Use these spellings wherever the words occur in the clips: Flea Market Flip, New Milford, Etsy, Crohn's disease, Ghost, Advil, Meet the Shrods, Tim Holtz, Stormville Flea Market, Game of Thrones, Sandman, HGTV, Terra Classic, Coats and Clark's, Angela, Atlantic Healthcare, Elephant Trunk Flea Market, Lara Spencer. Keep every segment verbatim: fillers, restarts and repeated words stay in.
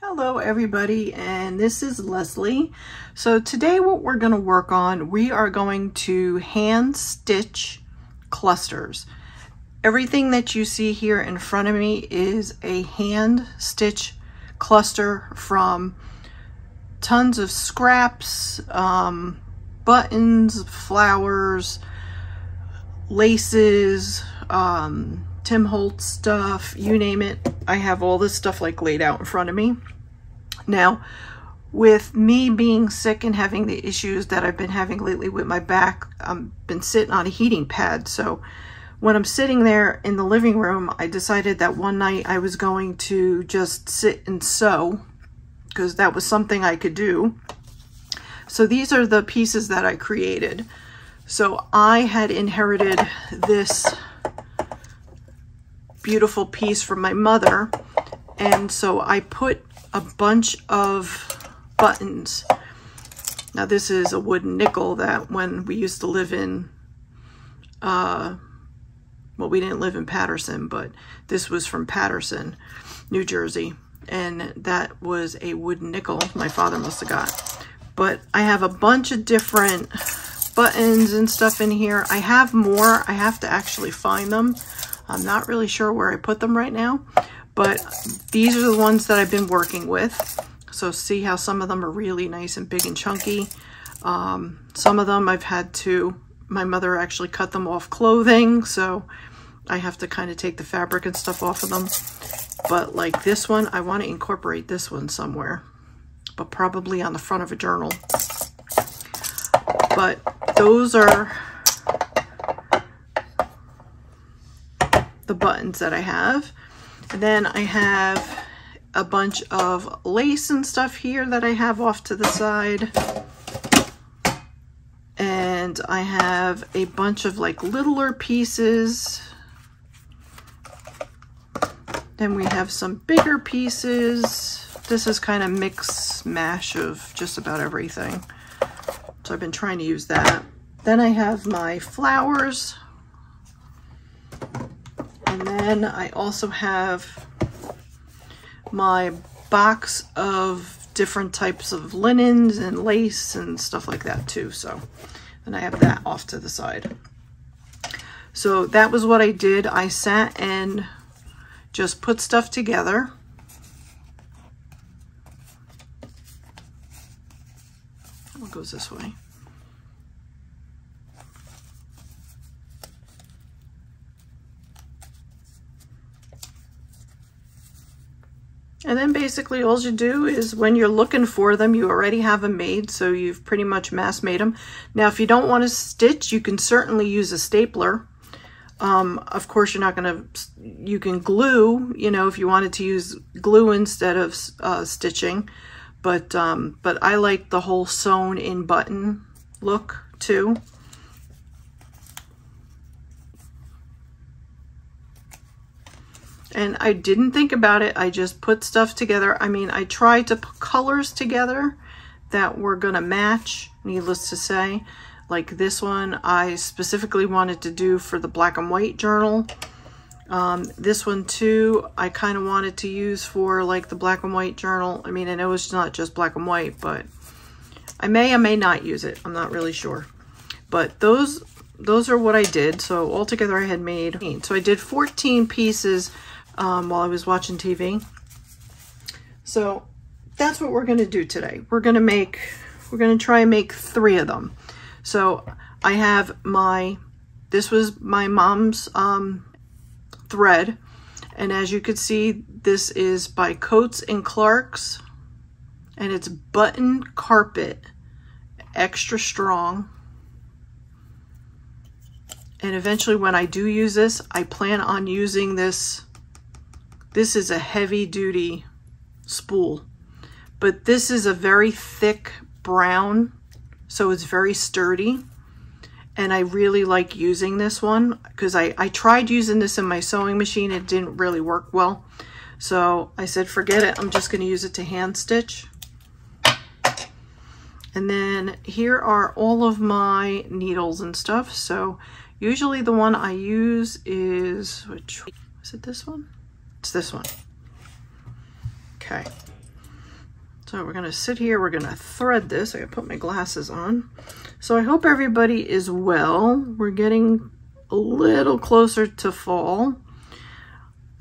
Hello everybody, and this is Leslie. So today what we're going to work on, we are going to hand stitch clusters. Everything that you see here in front of me is a hand stitch cluster from tons of scraps, um, buttons, flowers, laces, um, Tim Holtz stuff, you name it. I have all this stuff like laid out in front of me. Now, with me being sick and having the issues that I've been having lately with my back, I've been sitting on a heating pad. So when I'm sitting there in the living room, I decided that one night I was going to just sit and sew because that was something I could do. So these are the pieces that I created. So I had inherited this beautiful piece from my mother, and so I put a bunch of buttons. Now this is a wooden nickel that when we used to live in uh, well, we didn't live in Paterson, but this was from Paterson, New Jersey, and that was a wooden nickel my father must have got. But I have a bunch of different buttons and stuff in here. I have more. I have to actually find them. I'm not really sure where I put them right now, but these are the ones that I've been working with. So see how some of them are really nice and big and chunky. Um, some of them I've had to, my mother actually cut them off clothing, so I have to kind of take the fabric and stuff off of them. But like this one, I want to incorporate this one somewhere, but probably on the front of a journal. But those are the buttons that I have. And then I have a bunch of lace and stuff here that I have off to the side. And I have a bunch of like littler pieces. Then we have some bigger pieces. This is kind of mix mash of just about everything. So I've been trying to use that. Then I have my flowers. And then I also have my box of different types of linens and lace and stuff like that too. So, and I have that off to the side. So that was what I did. I sat and just put stuff together. It goes this way. And then basically all you do is when you're looking for them, you already have them made, so you've pretty much mass made them. Now, if you don't want to stitch, you can certainly use a stapler. Um, of course, you're not going to, you can glue, you know, if you wanted to use glue instead of uh, stitching. But, um, but I like the whole sewn in button look too. And I didn't think about it. I just put stuff together. I mean, I tried to put colors together that were going to match, needless to say. Like this one, I specifically wanted to do for the black and white journal. Um, this one too, I kind of wanted to use for like the black and white journal. I mean, I know it's not just black and white, but I may or may not use it. I'm not really sure. But those, those are what I did. So altogether I had made, so I did fourteen pieces Um, while I was watching T V. So that's what we're going to do today. We're going to make, we're going to try and make three of them. So I have my, this was my mom's um, thread. And as you could see, this is by Coats and Clark's, and it's button carpet, extra strong. And eventually when I do use this, I plan on using this. This is a heavy duty spool, but this is a very thick brown, so it's very sturdy. And I really like using this one because I, I tried using this in my sewing machine. It didn't really work well. So I said, forget it. I'm just going to use it to hand stitch. And then here are all of my needles and stuff. So usually the one I use is, which is it this one? It's this one. Okay. So we're gonna sit here, we're gonna thread this. I gotta put my glasses on. So I hope everybody is well. We're getting a little closer to fall.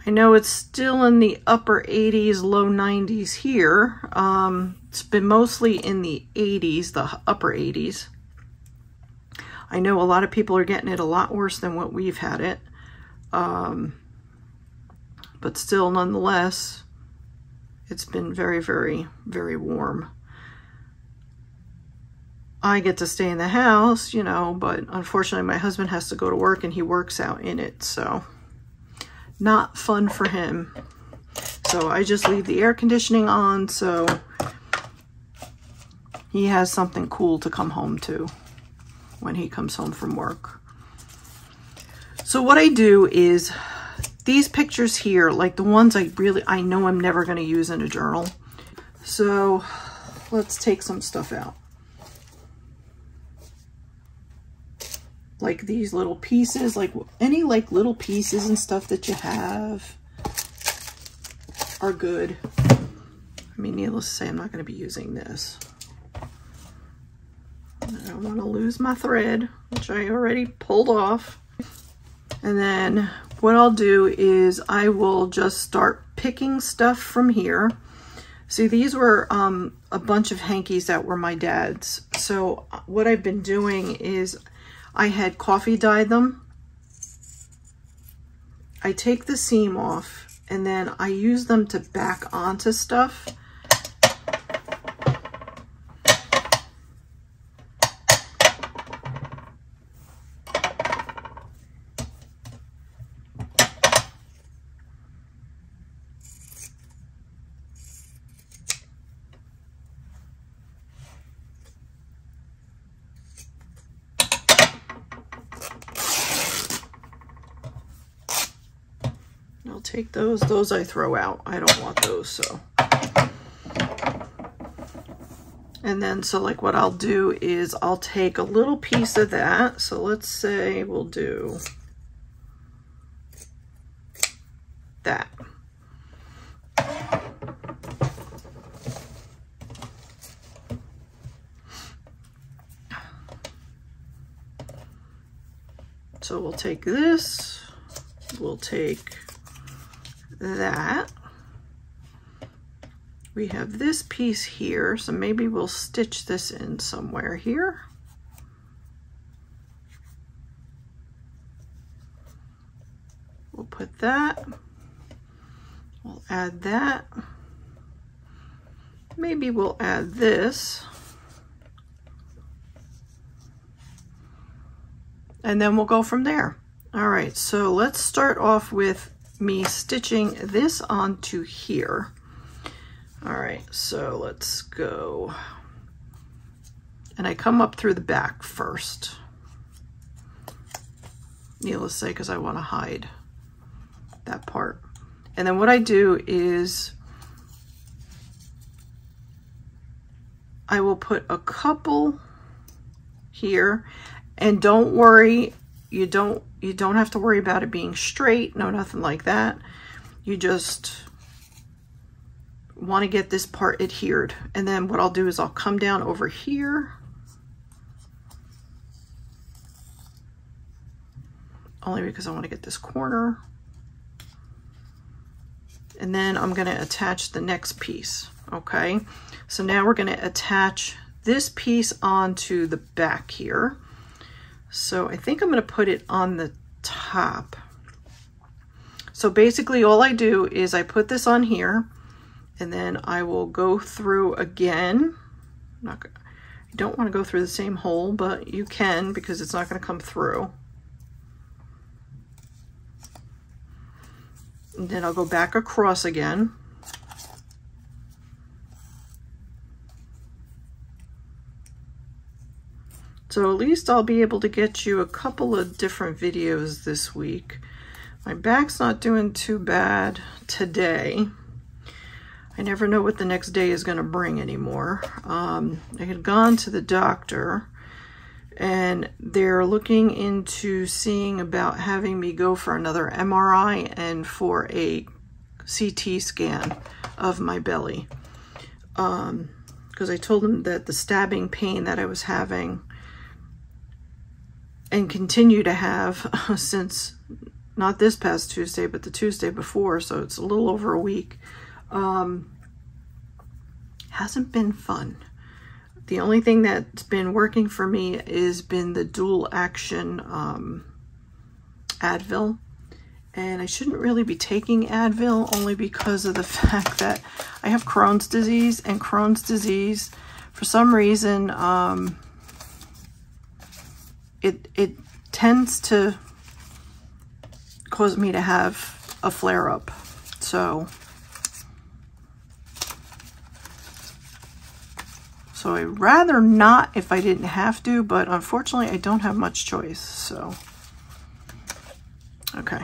I know it's still in the upper eighties, low nineties here. Um, it's been mostly in the eighties, the upper eighties. I know a lot of people are getting it a lot worse than what we've had it. Um, but still, nonetheless, it's been very, very, very warm. I get to stay in the house, you know, but unfortunately my husband has to go to work and he works out in it, so not fun for him. So I just leave the air conditioning on so he has something cool to come home to when he comes home from work. So what I do is these pictures here, like the ones I really, I know I'm never going to use in a journal. So let's take some stuff out. Like these little pieces, like any like little pieces and stuff that you have are good. I mean, needless to say, I'm not going to be using this. I don't want to lose my thread, which I already pulled off. And then what I'll do is I will just start picking stuff from here. See, these were um, a bunch of hankies that were my dad's. So what I've been doing is I had coffee dyed them. I take the seam off and then I use them to back onto stuff. Take those, those I throw out. I don't want those, so. And then, so like what I'll do is I'll take a little piece of that. So let's say we'll do that. So we'll take this, we'll take that. We have this piece here, so maybe we'll stitch this in somewhere here. We'll put that, we'll add that. Maybe we'll add this. And then we'll go from there. All right, so let's start off with me stitching this onto here. All right, so let's go. And I come up through the back first. Needless to say, because I want to hide that part. And then what I do is I will put a couple here, and don't worry, you don't you don't have to worry about it being straight, no nothing like that. You just want to get this part adhered. And then what I'll do is I'll come down over here. Only because I want to get this corner. And then I'm going to attach the next piece, okay? So now we're going to attach this piece onto the back here. So I think I'm going to put it on the top. So basically all I do is I put this on here and then I will go through again. I'm not gonna, I don't want to go through the same hole, but you can because it's not going to come through. And then I'll go back across again. So at least I'll be able to get you a couple of different videos this week. My back's not doing too bad today. I never know what the next day is going to bring anymore. Um, I had gone to the doctor and they're looking into seeing about having me go for another M R I and for a C T scan of my belly. um, because I told him that the stabbing pain that I was having and continue to have uh, since not this past Tuesday, but the Tuesday before, so it's a little over a week, um, hasn't been fun. The only thing that's been working for me is been the dual action um, Advil. And I shouldn't really be taking Advil only because of the fact that I have Crohn's disease, and Crohn's disease, for some reason, um, it, it tends to cause me to have a flare-up. So, so I'd rather not if I didn't have to, but unfortunately I don't have much choice, so, okay.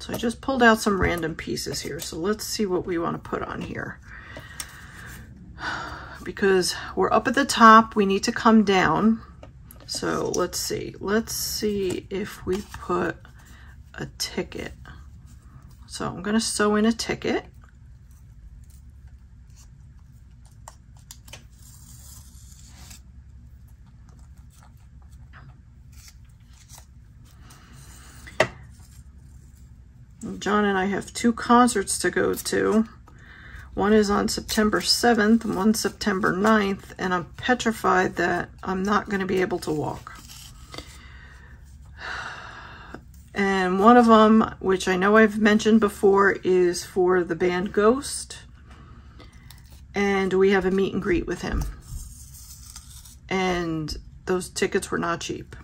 So I just pulled out some random pieces here. So let's see what we want to put on here. Because we're up at the top, we need to come down. So let's see. Let's see if we put a ticket. So I'm going to sew in a ticket. John and I have two concerts to go to. One is on September seventh and one September ninth, and I'm petrified that I'm not going to be able to walk. And one of them, which I know I've mentioned before, is for the band Ghost, and we have a meet and greet with him. And those tickets were not cheap.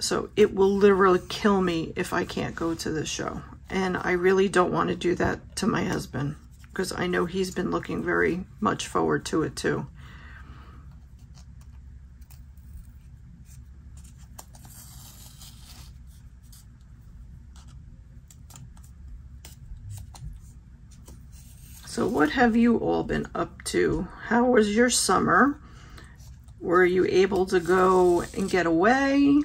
So it will literally kill me if I can't go to this show. And I really don't want to do that to my husband, because I know he's been looking very much forward to it too. So what have you all been up to? How was your summer? Were you able to go and get away?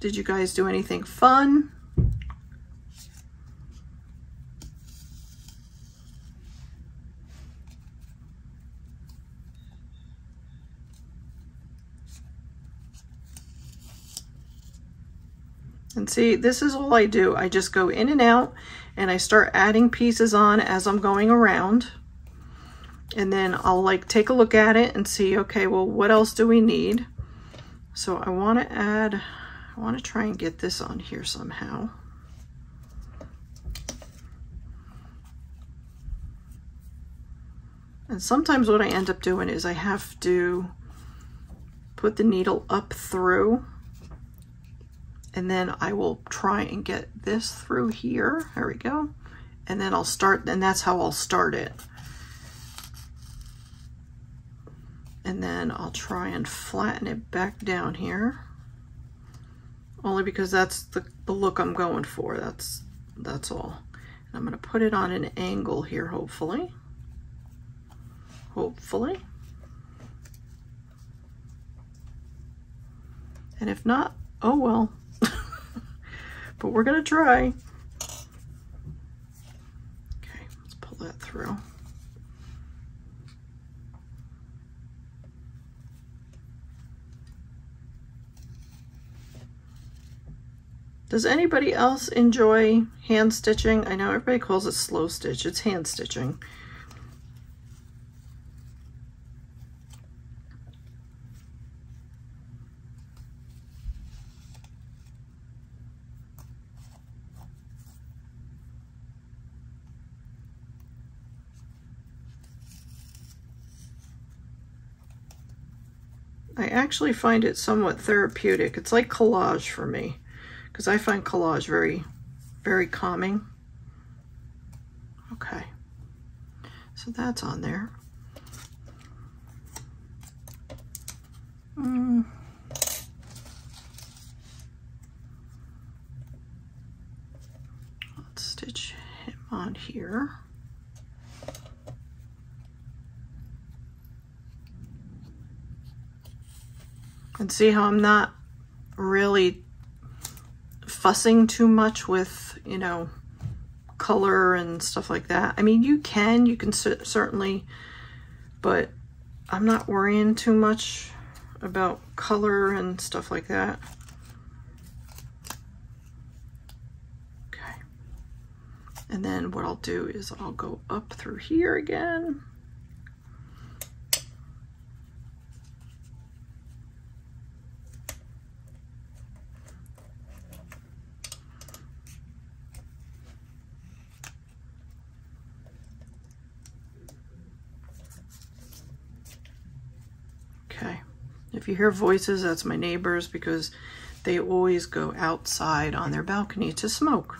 Did you guys do anything fun? And see, this is all I do. I just go in and out and I start adding pieces on as I'm going around. And then I'll like take a look at it and see, okay, well, what else do we need? So I want to add... I want to try and get this on here somehow. And sometimes what I end up doing is I have to put the needle up through, and then I will try and get this through here. There we go. And then I'll start, and that's how I'll start it. And then I'll try and flatten it back down here. Only because that's the, the look I'm going for. That's that's all. And I'm going to put it on an angle here, hopefully. Hopefully. And if not, oh well. But we're going to try. Okay, let's pull that through. Does anybody else enjoy hand stitching? I know everybody calls it slow stitch. It's hand stitching. I actually find it somewhat therapeutic. It's like collage for me, because I find collage very, very calming. Okay, so that's on there. Mm. Let's stitch him on here. And see how I'm not really fussing too much with, you know, color and stuff like that. I mean, you can, you can certainly, but I'm not worrying too much about color and stuff like that. Okay. And then what I'll do is I'll go up through here again. If you hear voices, that's my neighbors, because they always go outside on their balcony to smoke.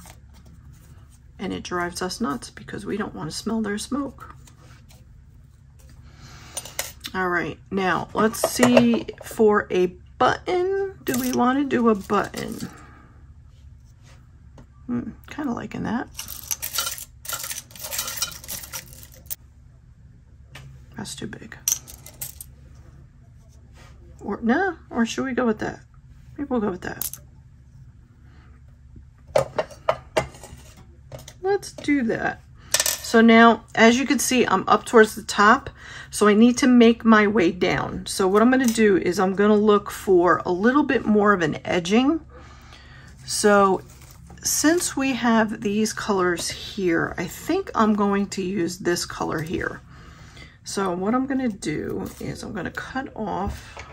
And it drives us nuts because we don't want to smell their smoke. All right, now let's see, for a button, do we want to do a button? Hmm, kind of liking that. That's too big. Or no, or should we go with that? Maybe we'll go with that. Let's do that. So now, as you can see, I'm up towards the top, so I need to make my way down. So what I'm gonna do is I'm gonna look for a little bit more of an edging. So since we have these colors here, I think I'm going to use this color here. So what I'm gonna do is I'm gonna cut off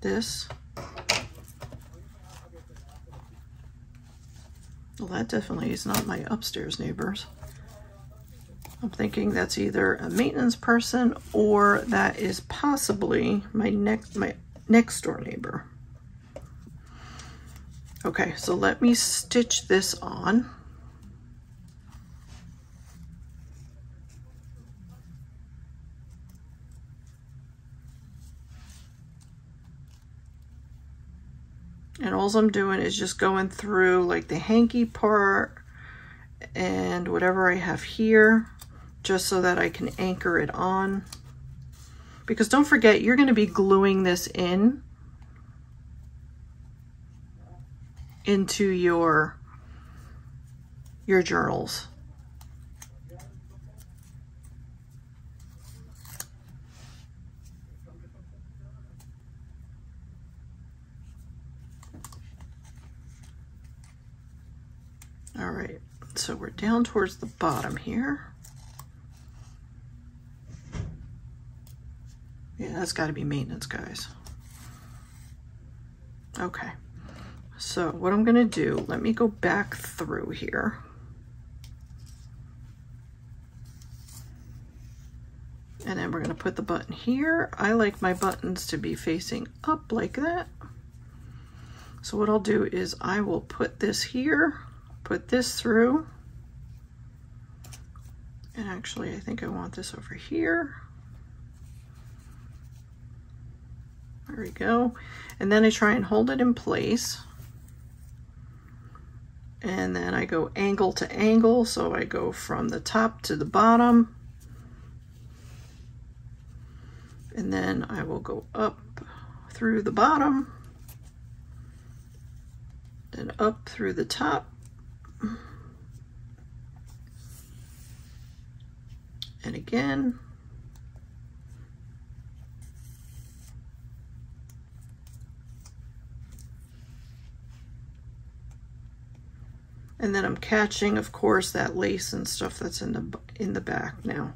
this. Well, that definitely is not my upstairs neighbors. I'm thinking that's either a maintenance person or that is possibly my next my next door neighbor. Okay, so let me stitch this on. And all I'm doing is just going through like the hanky part and whatever I have here, just so that I can anchor it on. Because don't forget, you're going to be gluing this in into your, your journals. All right, so we're down towards the bottom here. Yeah, that's gotta be maintenance, guys. Okay, so what I'm gonna do, let me go back through here. And then we're gonna put the button here. I like my buttons to be facing up like that. So what I'll do is I will put this here, put this through, and actually I think I want this over here. There we go. And then I try and hold it in place, and then I go angle to angle, so I go from the top to the bottom, and then I will go up through the bottom and up through the top. And again, and then I'm catching, of course, that lace and stuff that's in the in the back now.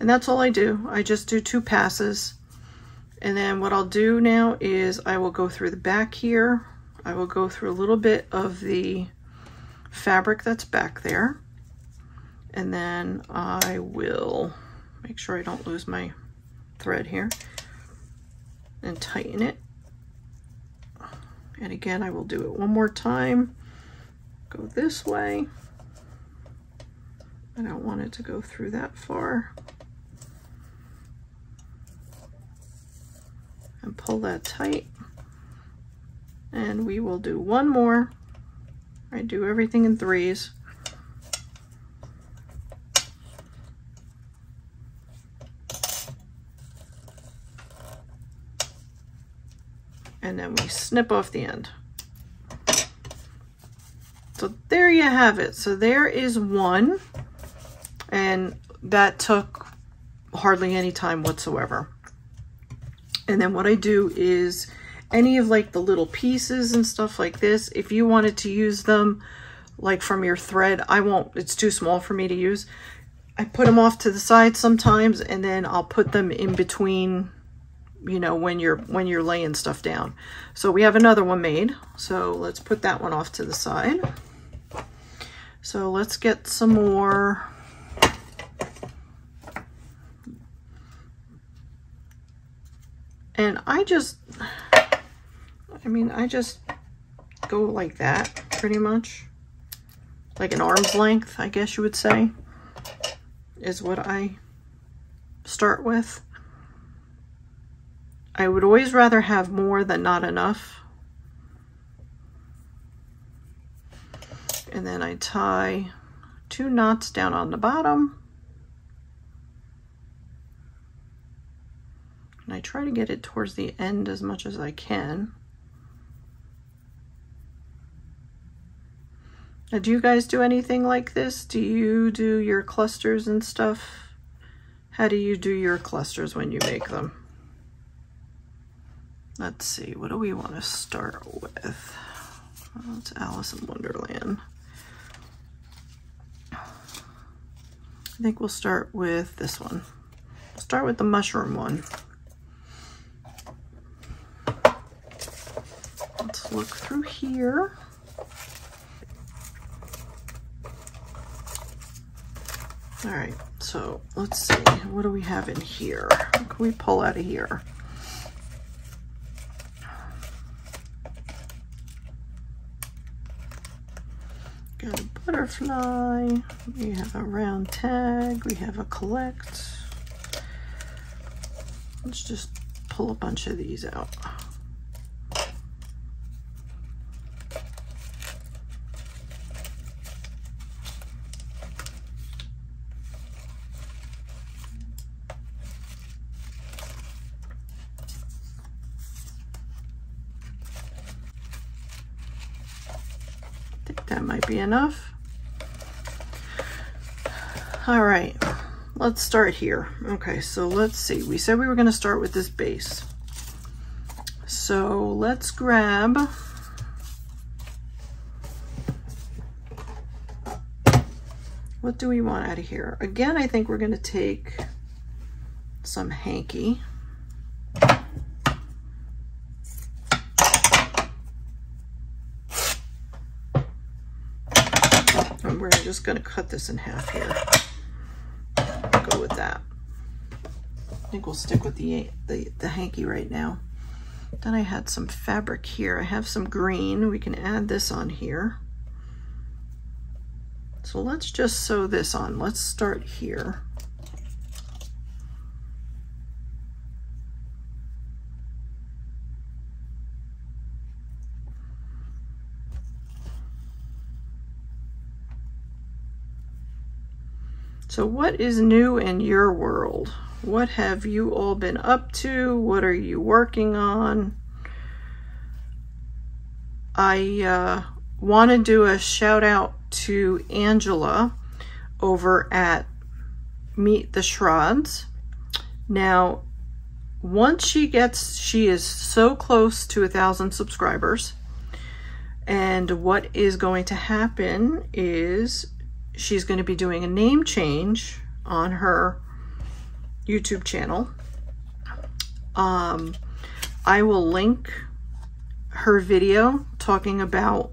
And that's all I do. I just do two passes, and then what I'll do now is I will go through the back here. I will go through a little bit of the fabric that's back there, and then I will make sure I don't lose my thread here, and tighten it. And again, I will do it one more time. Go this way. I don't want it to go through that far. And pull that tight. And we will do one more. I do everything in threes. And then we snip off the end. So there you have it. So there is one, and that took hardly any time whatsoever. And then what I do is any of like the little pieces and stuff like this, if you wanted to use them like from your thread, I won't, it's too small for me to use. I put them off to the side sometimes, and then I'll put them in between, you know, when you're when you're laying stuff down. So we have another one made. So let's put that one off to the side. So let's get some more. And I just, I mean, I just go like that pretty much. Like an arm's length, I guess you would say, is what I start with. I would always rather have more than not enough. And then I tie two knots down on the bottom. And I try to get it towards the end as much as I can. Now, do you guys do anything like this? Do you do your clusters and stuff? How do you do your clusters when you make them? Let's see, what do we want to start with? Oh, it's Alice in Wonderland. I think we'll start with this one. Start with the mushroom one. Let's look through here. All right, so let's see, what do we have in here? What can we pull out of here? Got a butterfly, we have a round tag, we have a collect. Let's just pull a bunch of these out. Enough. All right, let's start here. Okay, so let's see. We said we were going to start with this base. So let's grab what do we want out of here? Again, I think we're going to take some hanky. Just gonna cut this in half here. Go with that. I think we'll stick with the, the the hanky right now. Then I had some fabric here. I have some green. We can add this on here. So let's just sew this on. Let's start here. So what is new in your world? What have you all been up to? What are you working on? I uh, want to do a shout out to Angela over at Meet the Shrods. Now, once she gets, she is so close to a thousand subscribers. And what is going to happen is she's going to be doing a name change on her YouTube channel. Um, I will link her video talking about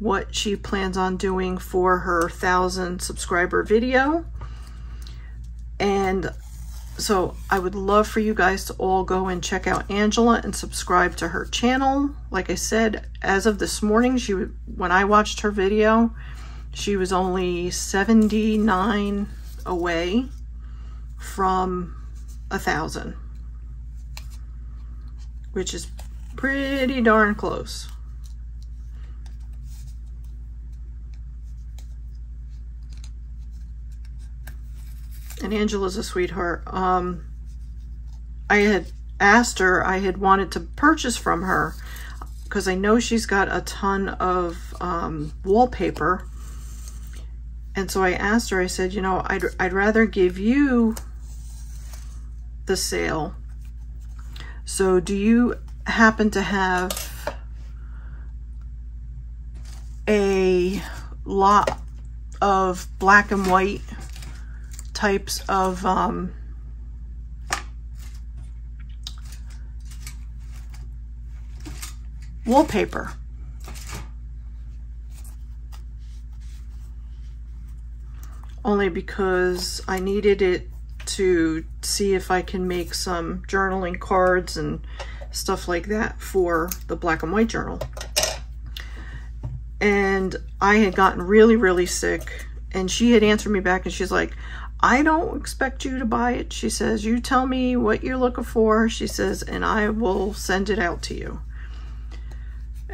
what she plans on doing for her thousand subscriber video. And so I would love for you guys to all go and check out Angela and subscribe to her channel. Like I said, as of this morning, she when I watched her video, she was only seventy-nine away from a thousand, which is pretty darn close. And Angela's a sweetheart. Um, I had asked her, I had wanted to purchase from her. because I know she's got a ton of um, wallpaper. And so I asked her, I said, you know, I'd, I'd rather give you the sale. So do you happen to have a lot of black and white types of um, wallpaper? Only because I needed it to see if I can make some journaling cards and stuff like that for the black and white journal. And I had gotten really, really sick, and she had answered me back, and she's like, I don't expect you to buy it. She says, you tell me what you're looking for. She says, and I will send it out to you.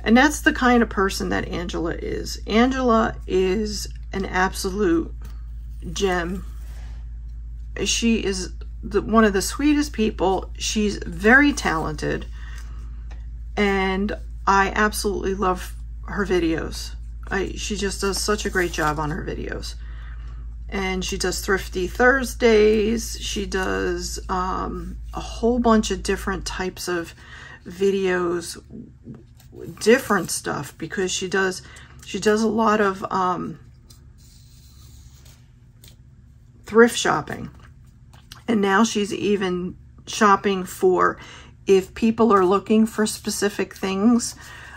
And that's the kind of person that Angela is. Angela is an absolute gem. She is the, one of the sweetest people. She's very talented, and I absolutely love her videos. I, she just does such a great job on her videos. And she does Thrifty Thursdays. She does um, a whole bunch of different types of videos, different stuff, because she does she does a lot of um, thrift shopping. And now she's even shopping for, if people are looking for specific things,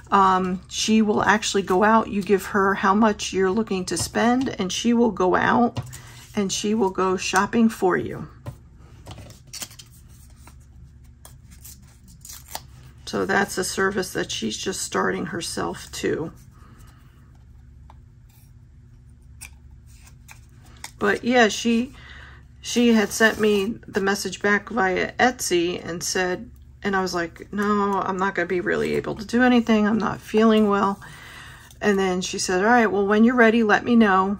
um, she will actually go out. You give her how much you're looking to spend, and she will go out and she will go shopping for you. So that's a service that she's just starting herself too. But yeah, she she had sent me the message back via Etsy and said, and I was like, no, I'm not going to be really able to do anything. I'm not feeling well. And then she said, all right, well, when you're ready, let me know.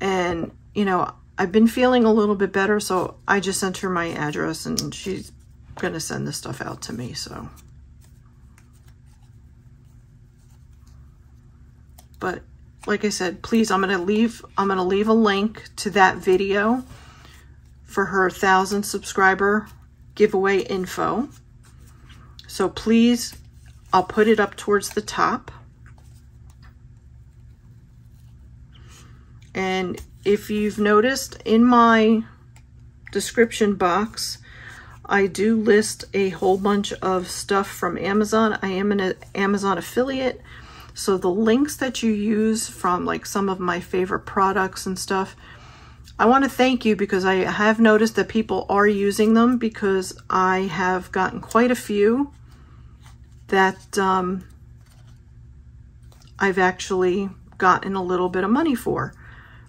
And, you know, I've been feeling a little bit better, so I just sent her my address, and she's going to send this stuff out to me, so. But like I said, please, I'm going to leave, I'm going to leave a link to that video for her thousand subscriber giveaway info. So please, I'll put it up towards the top. And if you've noticed in my description box, I do list a whole bunch of stuff from Amazon. I am an Amazon affiliate. So the links that you use from like some of my favorite products and stuff, I want to thank you, because I have noticed that people are using them, because I have gotten quite a few that um, I've actually gotten a little bit of money for.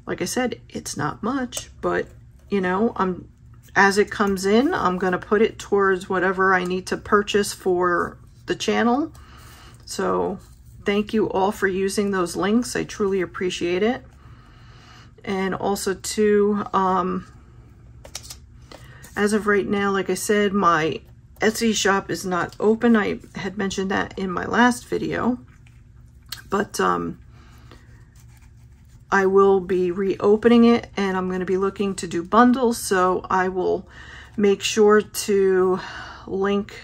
Like I said, it's not much, but you know, I'm, as it comes in, I'm going to put it towards whatever I need to purchase for the channel. So thank you all for using those links. I truly appreciate it. And also too, um, as of right now, like I said, my Etsy shop is not open. I had mentioned that in my last video, but um, I will be reopening it, and I'm going to be looking to do bundles. So I will make sure to link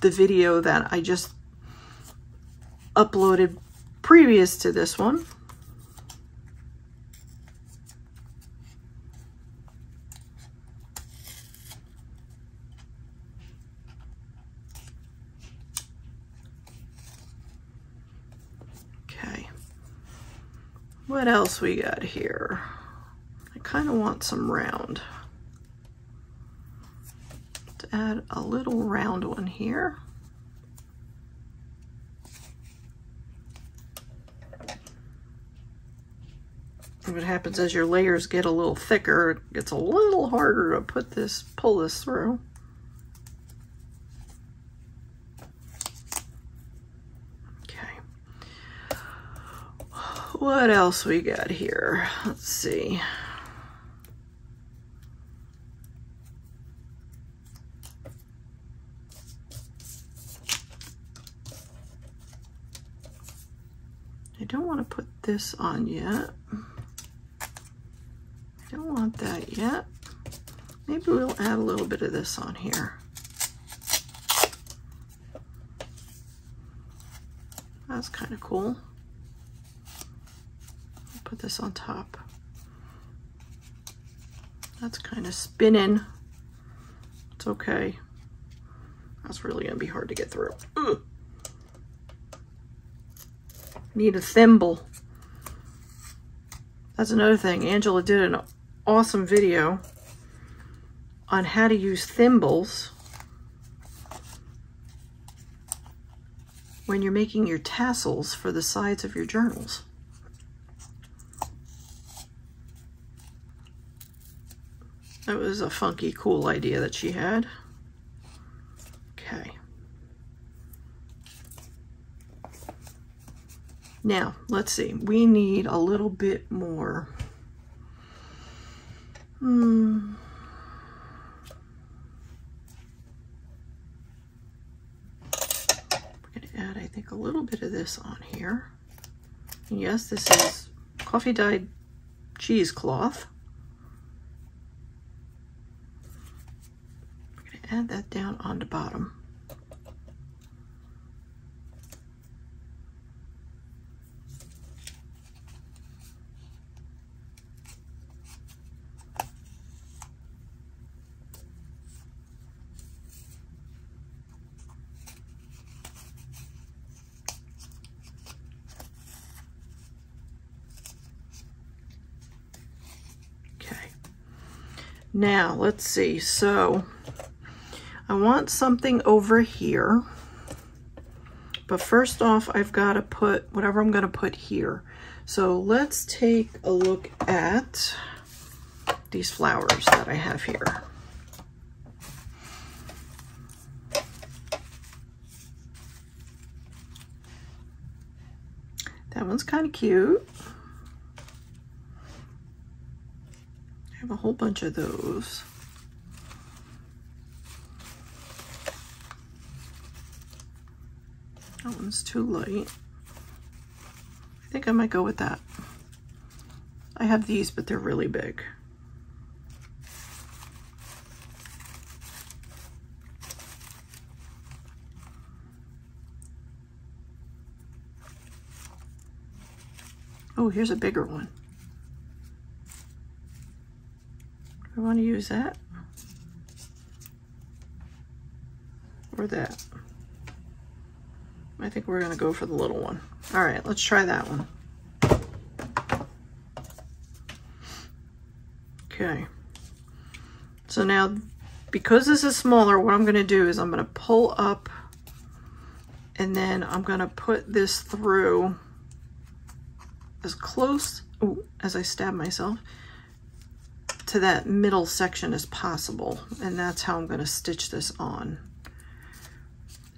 the video that I just uploaded previous to this one. Okay. What else we got here? I kind of want some round. Let's add a little round one here. What happens as your layers get a little thicker, it gets a little harder to put this, pull this through. Okay. What else we got here? Let's see. I don't want to put this on yet. I don't want that yet. Maybe we'll add a little bit of this on here. That's kind of cool. Put this on top. That's kind of spinning. It's okay. That's really gonna be hard to get through. Ugh. Need a thimble. That's another thing. Angela did an awesome video on how to use thimbles when you're making your tassels for the sides of your journals. That was a funky, cool idea that she had. Okay. Now, let's see. We need a little bit more. Hmm. Add, I think, a little bit of this on here. And yes, this is coffee dyed cheesecloth. I'm going to add that down on the bottom. Now, let's see, so I want something over here, but first off, I've got to put whatever I'm going to put here. So let's take a look at these flowers that I have here. That one's kind of cute. I have a whole bunch of those. That one's too light. I think I might go with that. I have these, but they're really big. Oh, here's a bigger one. I want to use that or that. I think we're going to go for the little one. All right, let's try that one. Okay. So now, because this is smaller, what I'm going to do is I'm going to pull up and then I'm going to put this through as close, ooh, as I stab myself, to that middle section as possible, and that's how I'm going to stitch this on.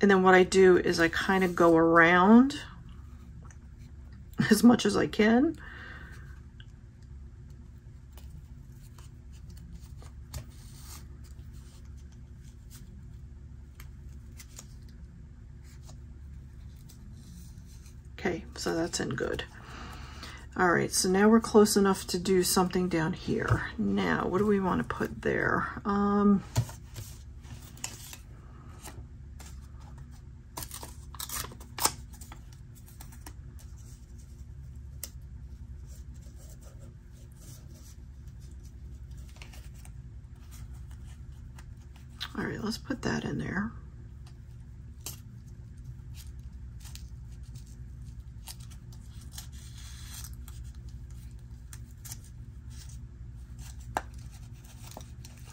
And then what I do is I kind of go around as much as I can. Okay, so that's in good. All right, so now we're close enough to do something down here. Now, what do we want to put there? Um, all right, let's put that in there.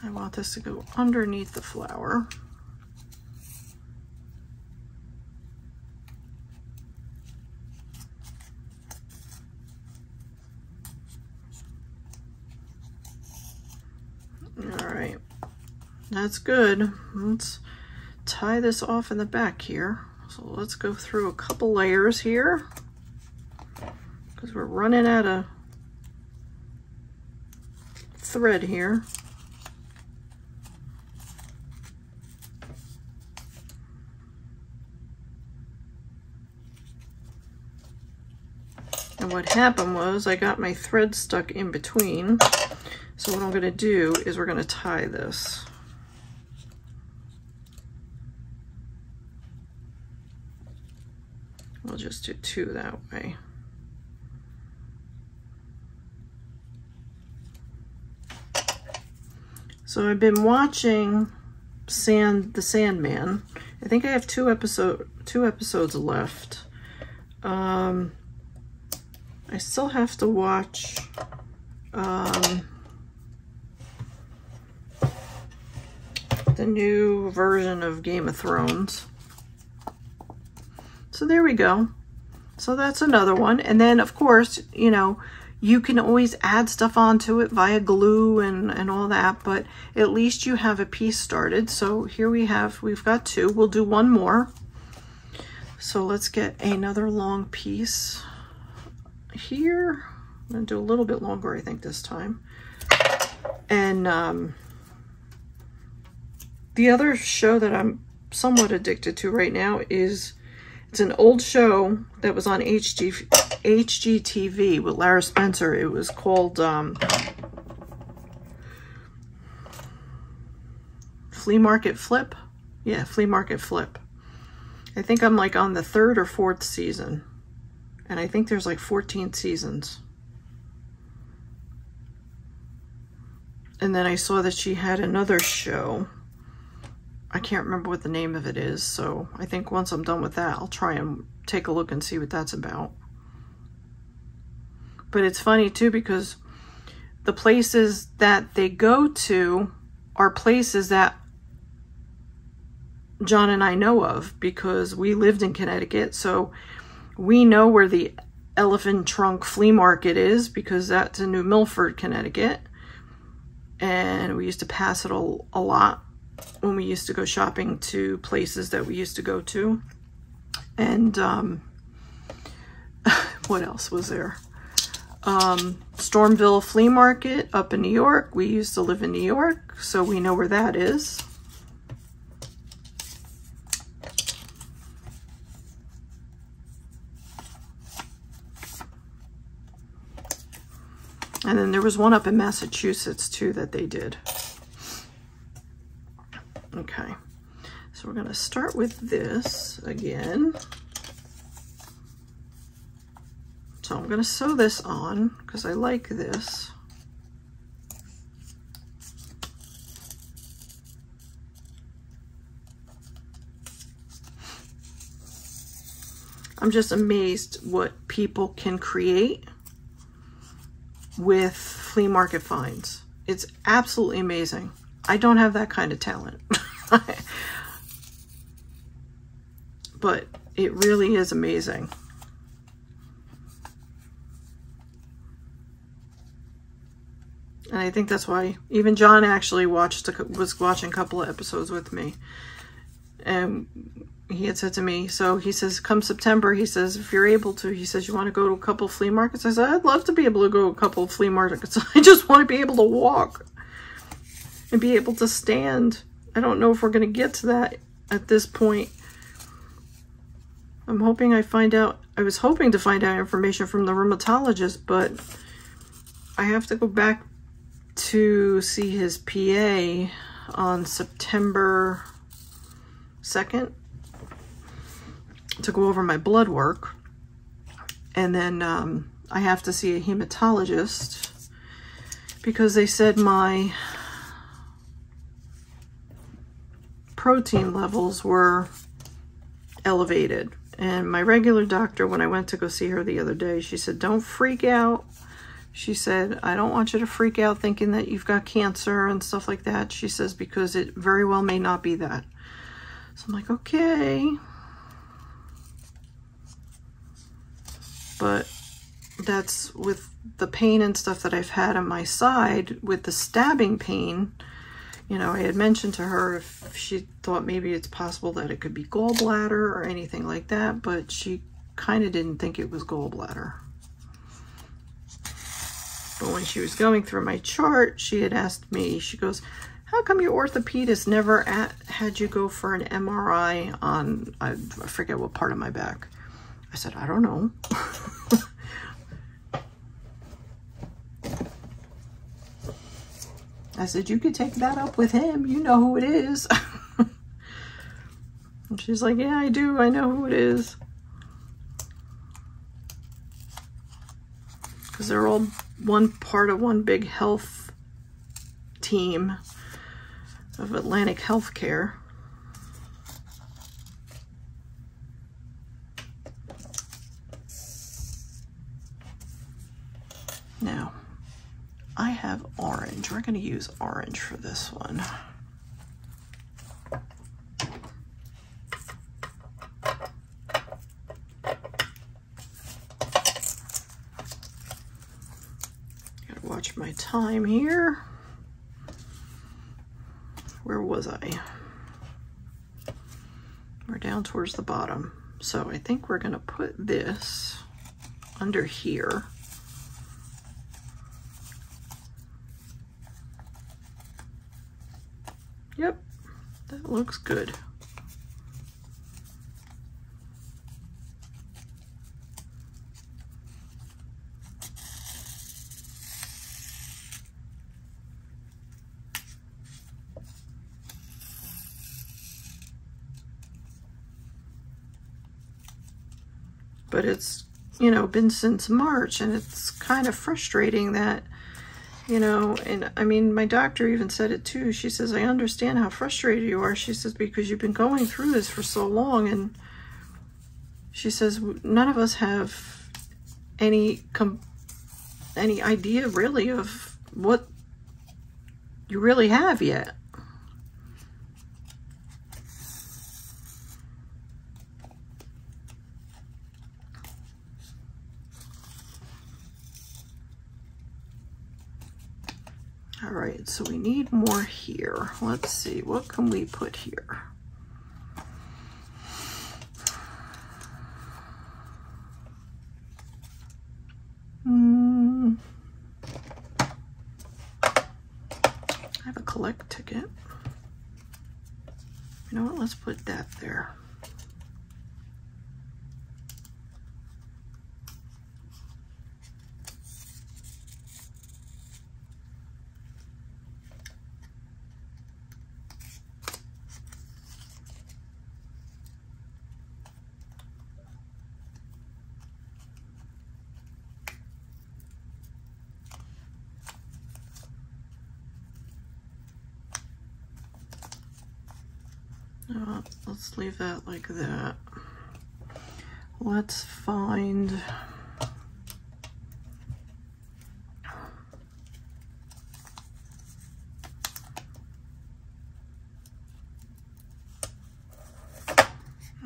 I want this to go underneath the flower. All right, that's good. Let's tie this off in the back here. So let's go through a couple layers here because we're running out of thread here. And what happened was I got my thread stuck in between. So what I'm going to do is we're going to tie this. We'll just do two that way. So I've been watching Sand, the Sandman. I think I have two episode two episodes left. Um, I still have to watch um, the new version of Game of Thrones. So there we go. So that's another one. And then of course, you know, you can always add stuff onto it via glue and, and all that, but at least you have a piece started. So here we have, we've got two. We'll do one more. So let's get another long piece here. I'm gonna do a little bit longer, I think, this time. And um, the other show that I'm somewhat addicted to right now is, it's an old show that was on H G T V with Lara Spencer. It was called um, Flea Market Flip. Yeah, Flea Market Flip. I think I'm like on the third or fourth season. And I think there's like fourteen seasons. And then I saw that she had another show. I can't remember what the name of it is, so I think once I'm done with that, I'll try and take a look and see what that's about. But it's funny too, because the places that they go to are places that John and I know of, because we lived in Connecticut, so we know where the Elephant Trunk Flea Market is, because that's in New Milford, Connecticut, and we used to pass it a, a lot when we used to go shopping to places that we used to go to. And um, what else was there? Um, Stormville Flea Market up in New York. We used to live in New York, so we know where that is. And then there was one up in Massachusetts too that they did. Okay, so we're going to start with this again. So I'm going to sew this on because I like this. I'm just amazed what people can create with flea market finds. It's absolutely amazing. I don't have that kind of talent. But it really is amazing. And I think that's why even John actually watched a, was watching a couple of episodes with me. And he had said to me, so he says, come September, he says, if you're able to, he says, you want to go to a couple of flea markets? I said, I'd love to be able to go to a couple of flea markets. I just want to be able to walk and be able to stand. I don't know if we're going to get to that at this point. I'm hoping I find out, I was hoping to find out information from the rheumatologist, but I have to go back to see his P A on September second to go over my blood work. And then um, I have to see a hematologist because they said my protein levels were elevated. And my regular doctor, when I went to go see her the other day, she said, don't freak out. She said, I don't want you to freak out thinking that you've got cancer and stuff like that. She says, because it very well may not be that. So I'm like, okay. But that's with the pain and stuff that I've had on my side with the stabbing pain. You know, I had mentioned to her if she thought maybe it's possible that it could be gallbladder or anything like that, but she kind of didn't think it was gallbladder. But when she was going through my chart, she had asked me, she goes, how come your orthopedist never at, had you go for an M R I on, I, I forget what part of my back? I said, I don't know. I said, you could take that up with him. You know who it is. And she's like, yeah, I do. I know who it is. Because they're all one part of one big health team of Atlantic Healthcare. Now, I have orange. We're going to use orange for this one. Gotta watch my time here. Where was I? We're down towards the bottom. So I think we're going to put this under here. Yep, that looks good. But it's, you know, been since March, and it's kind of frustrating that, you know, and I mean, my doctor even said it too. She says, I understand how frustrated you are. She says, because you've been going through this for so long. And she says, none of us have any, com any idea really of what you really have yet. All right, so we need more here. Let's see, what can we put here? Mm. I have a collect ticket. You know what, let's put that there. Let's leave that like that. Let's find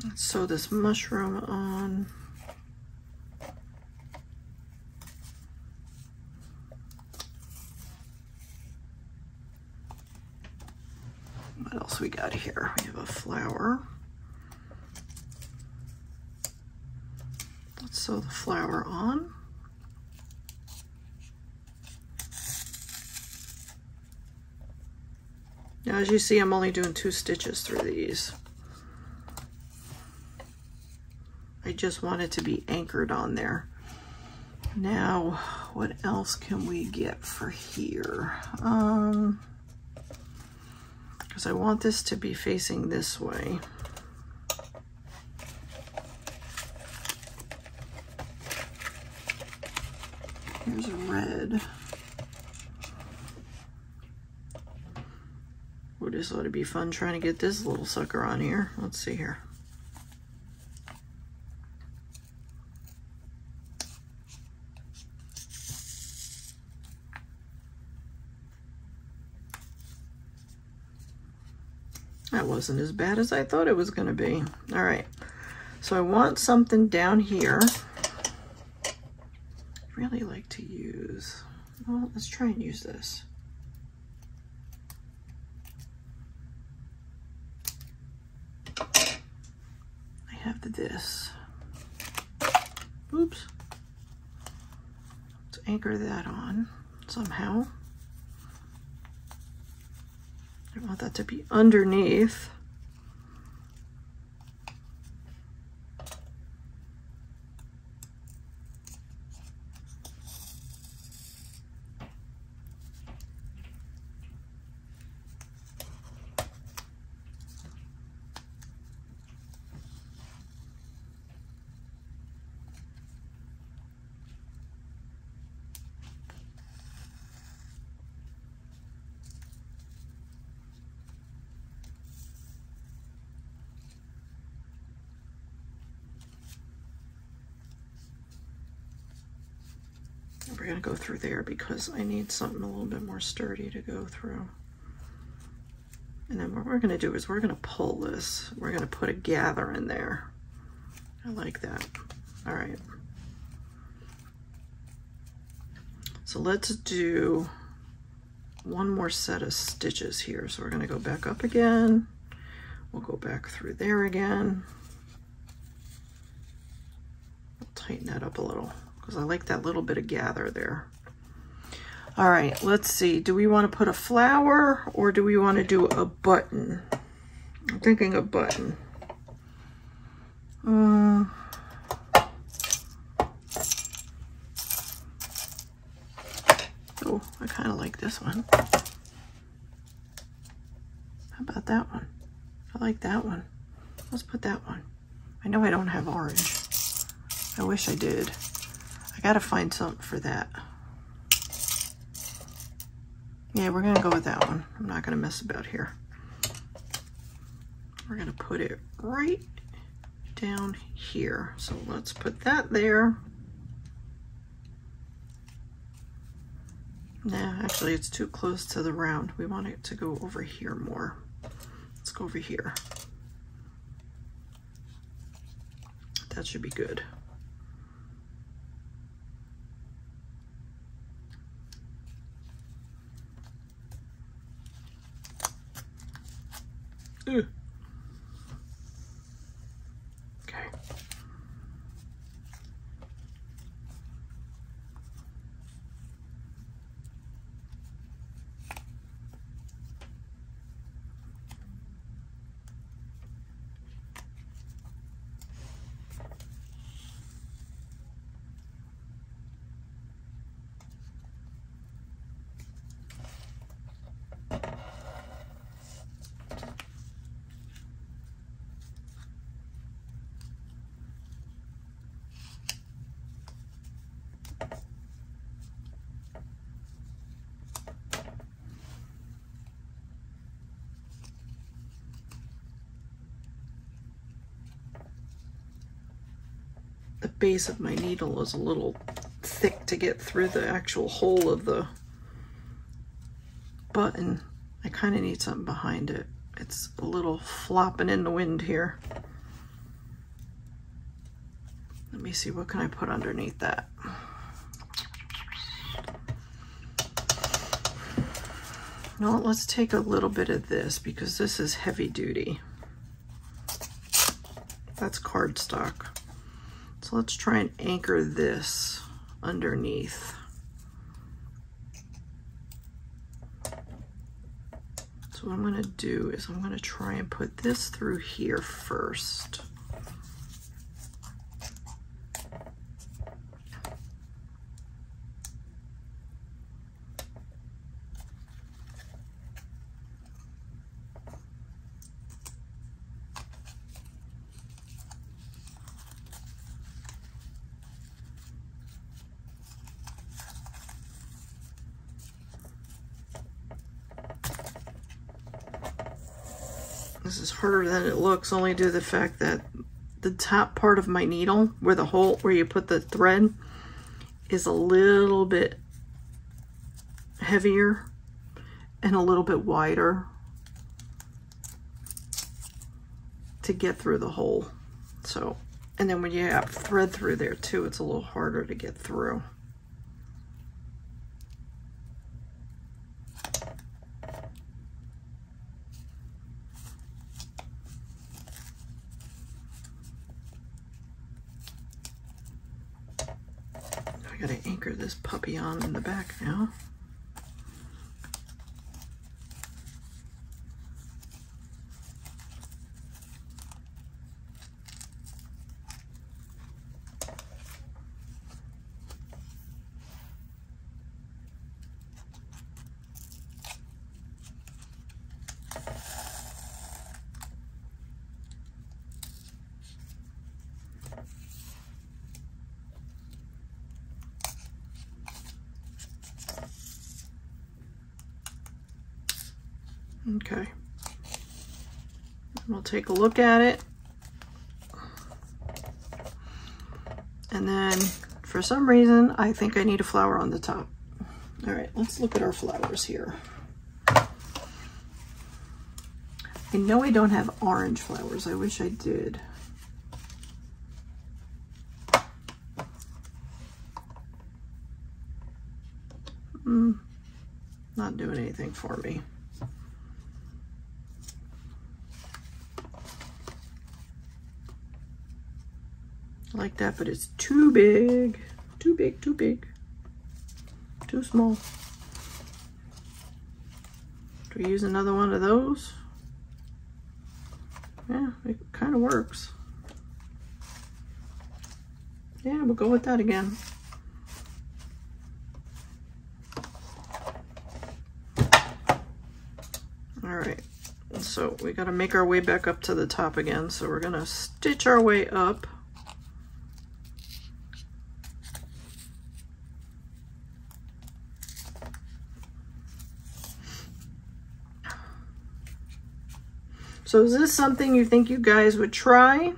let's sew this mushroom on. What else we got here? We have a flower. Let's sew the flower on. Now, as you see, I'm only doing two stitches through these. I just want it to be anchored on there. Now, what else can we get for here? Um, I want this to be facing this way. Here's a red. Oh, this ought to be fun trying to get this little sucker on here. Let's see here. That wasn't as bad as I thought it was going to be. All right, so I want something down here. I really like to use, well, let's try and use this. I have this. Oops. Let's anchor that on somehow. I want that to be underneath. gonna go through there because I need something a little bit more sturdy to go through. And then what we're gonna do is we're gonna pull this. We're gonna put a gather in there. I like that. All right. So let's do one more set of stitches here. So we're gonna go back up again. We'll go back through there again. We'll tighten that up a little because I like that little bit of gather there. All right, let's see. Do we want to put a flower or do we want to do a button? I'm thinking a button. Uh, oh, I kind of like this one. How about that one? I like that one. Let's put that one. I know I don't have orange. I wish I did. I gotta find something for that. Yeah, we're gonna go with that one. I'm not gonna mess about here. We're gonna put it right down here. So let's put that there. Nah, actually it's too close to the round. We want it to go over here more. Let's go over here. That should be good. Ugh. Okay. Base of my needle is a little thick to get through the actual hole of the button. I kind of need something behind it. It's a little flopping in the wind here. Let me see, what can I put underneath that? You know what, let's take a little bit of this because this is heavy duty. That's cardstock. So let's try and anchor this underneath. So what I'm gonna do is I'm gonna try and put this through here first. This is harder than it looks, only due to the fact that the top part of my needle, where the hole, where you put the thread, is a little bit heavier and a little bit wider to get through the hole. So, and then when you have thread through there too, it's a little harder to get through. This puppy on in the back now. Okay, we'll take a look at it and then For some reason, I think I need a flower on the top. All right, let's look at our flowers here. I know I don't have orange flowers. I wish I did. Mm, not doing anything for me. I like that, but it's too big, too big, too big, too small. Do we use another one of those? Yeah, it kind of works. Yeah, we'll go with that again. All right, so we got to make our way back up to the top again. So we're gonna stitch our way up. So is this something you think you guys would try?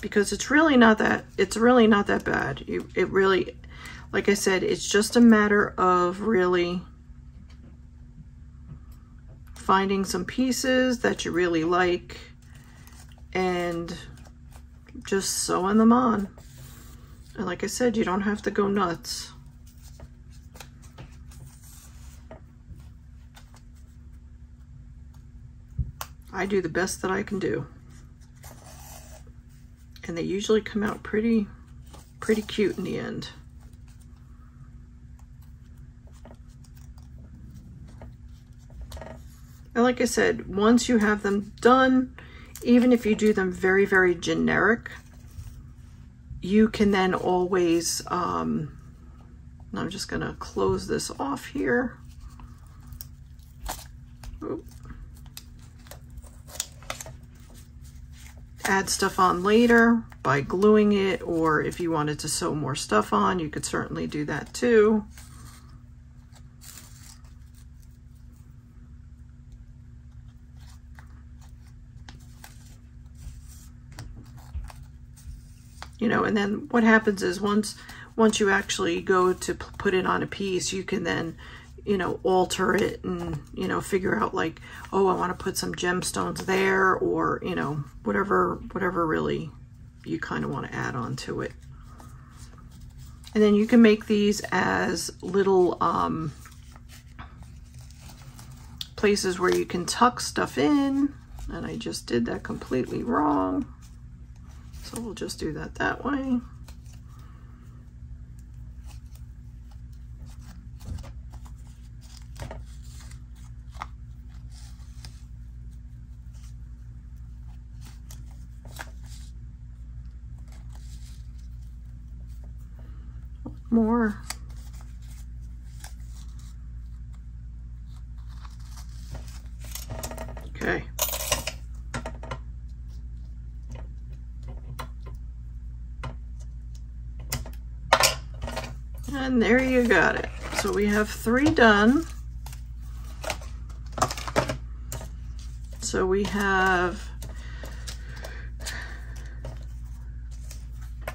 Because it's really not that, it's really not that bad. You, it really, like I said, it's just a matter of really finding some pieces that you really like and just sewing them on. And like I said, you don't have to go nuts. I do the best that I can do. And they usually come out pretty, pretty cute in the end. And like I said, once you have them done, even if you do them very, very generic, you can then always, um, and I'm just gonna close this off here. Oops. Add stuff on later by gluing it, or if you wanted to sew more stuff on, you could certainly do that too. You know, and then what happens is once once you actually go to put it on a piece, you can then, you know, alter it and, you know, figure out like, oh, I want to put some gemstones there, or, you know, whatever, whatever really you kind of want to add on to it. And then you can make these as little um, places where you can tuck stuff in. And I just did that completely wrong. So we'll just do that that way. More. Okay. And there you got it. So we have three done. So we have,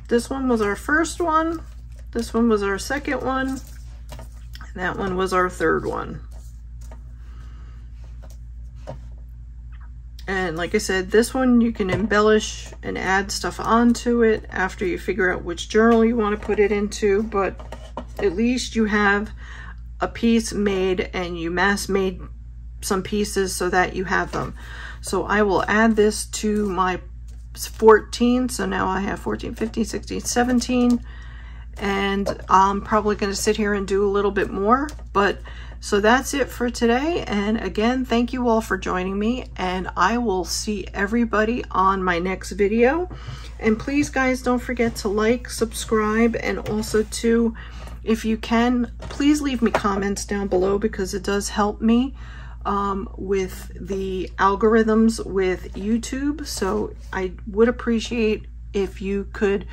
this one was our first one. This one was our second one, and that one was our third one. And like I said, this one you can embellish and add stuff onto it after you figure out which journal you want to put it into, but at least you have a piece made and you mass made some pieces so that you have them. So I will add this to my fourteen, so now I have fourteen, fifteen, sixteen, seventeen. And I'm probably going to sit here and do a little bit more, but so that's it for today. And again, thank you all for joining me, and I will see everybody on my next video. And please guys, don't forget to like, subscribe, and also to, if you can, please leave me comments down below, because it does help me um, with the algorithms with YouTube. So I would appreciate if you could,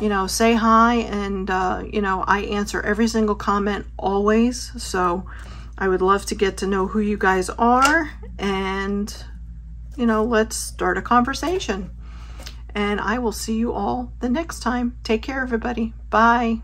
you know, say hi, and, uh, you know, I answer every single comment always. So I would love to get to know who you guys are, and you know, let's start a conversation. And I will see you all the next time. Take care, everybody. Bye.